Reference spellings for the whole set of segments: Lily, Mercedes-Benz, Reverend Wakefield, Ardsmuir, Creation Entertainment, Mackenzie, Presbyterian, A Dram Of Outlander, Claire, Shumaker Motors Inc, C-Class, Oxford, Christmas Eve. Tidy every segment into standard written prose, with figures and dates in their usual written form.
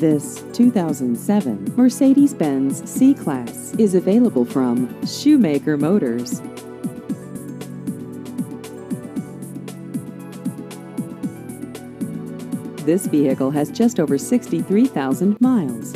This 2007 Mercedes-Benz C-Class is available from Shumaker Motors. This vehicle has just over 63,000 miles.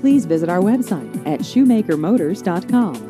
Please visit our website at shumakermotors.com.